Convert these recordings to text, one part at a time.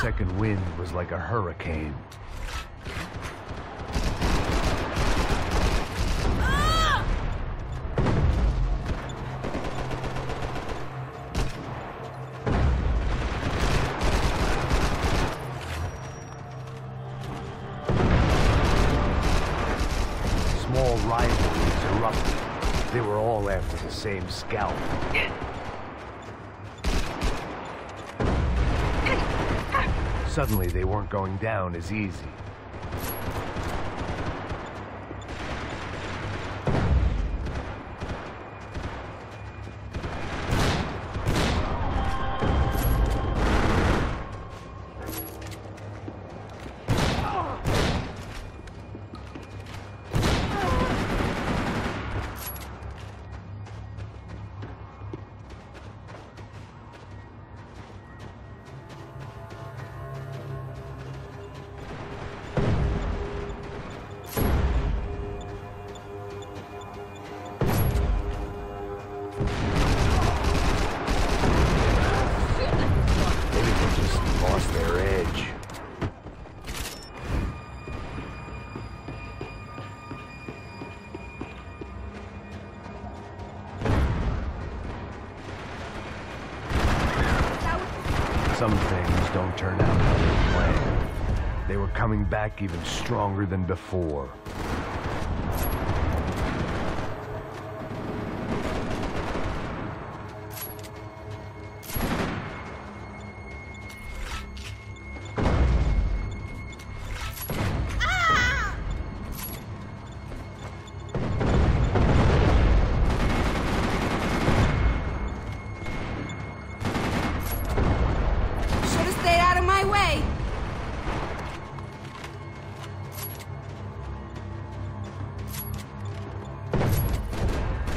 second wind was like a hurricane. Small rivalries erupted. They were all after the same scalp. Suddenly, they weren't going down as easy. Some things don't turn out how they planned. They were coming back even stronger than before.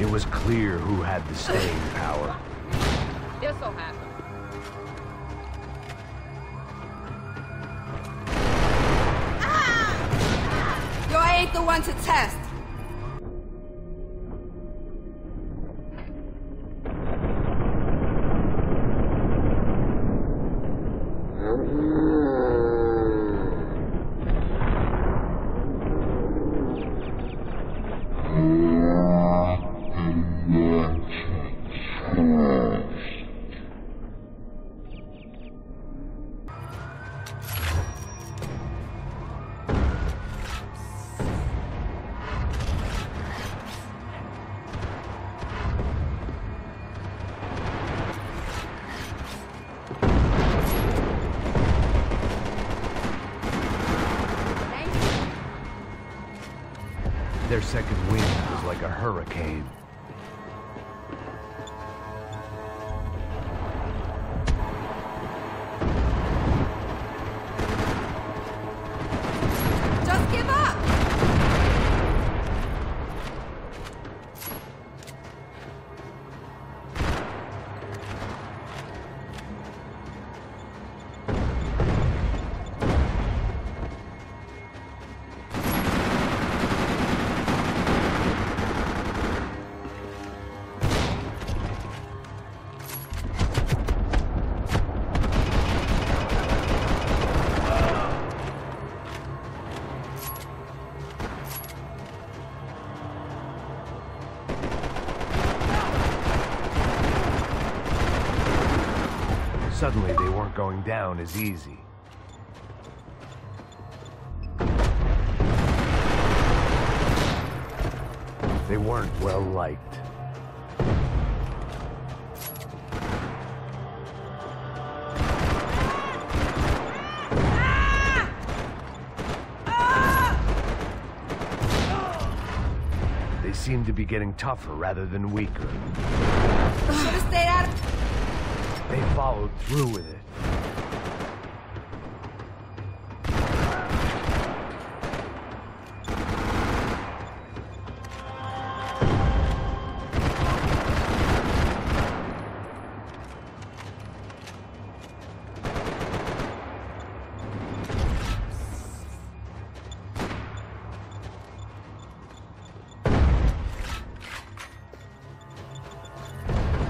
It was clear who had the staying power. This will happen. Ah! Yo, I ain't the one to test. Their second wind was like a hurricane. Just give up! Suddenly, they weren't going down as easy. They weren't well liked. They seemed to be getting tougher rather than weaker. Should've stayed out of... They followed through with it.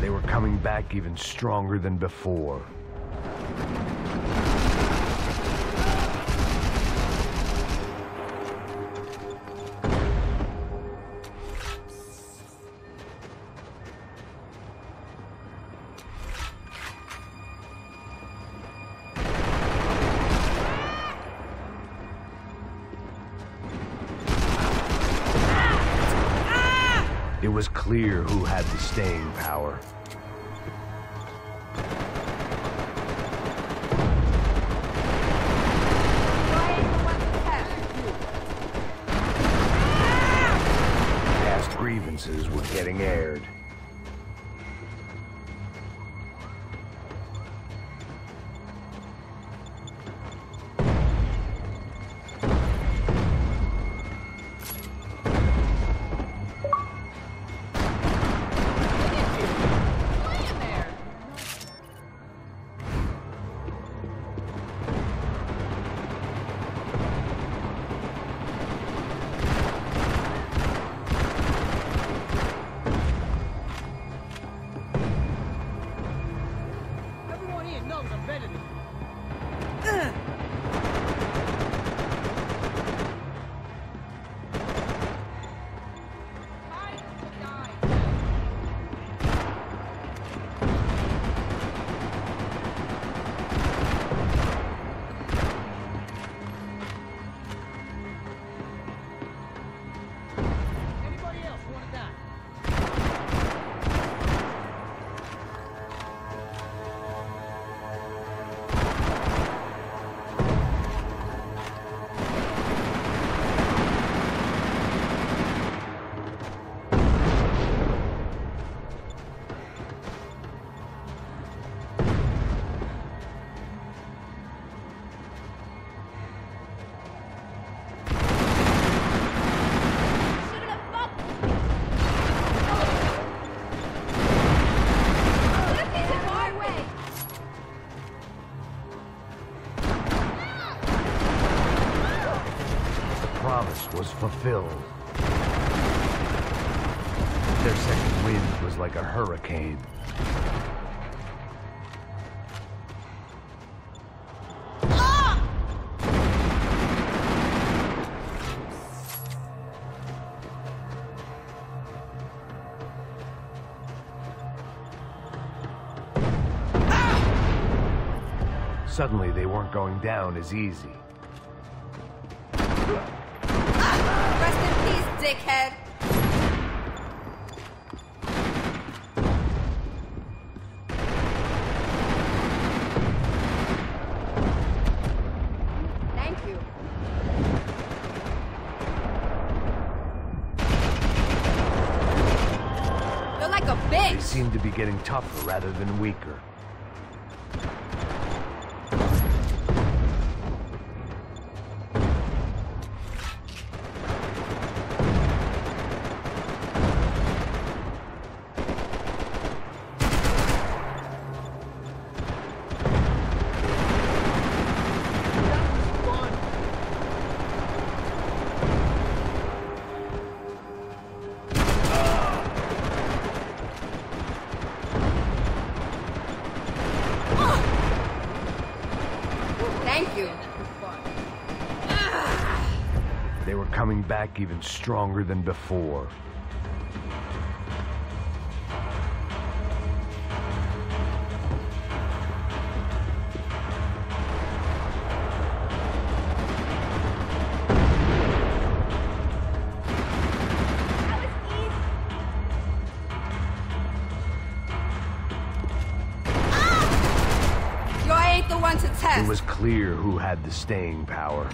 They were coming back even stronger than before. It was clear who had the staying power. Past grievances were getting aired. Was fulfilled. Their second wind was like a hurricane. Suddenly they weren't going down as easy. Dickhead. Thank you. You're like a bitch. They seem to be getting tougher rather than weaker. They were coming back even stronger than before. It was clear who had the staying power.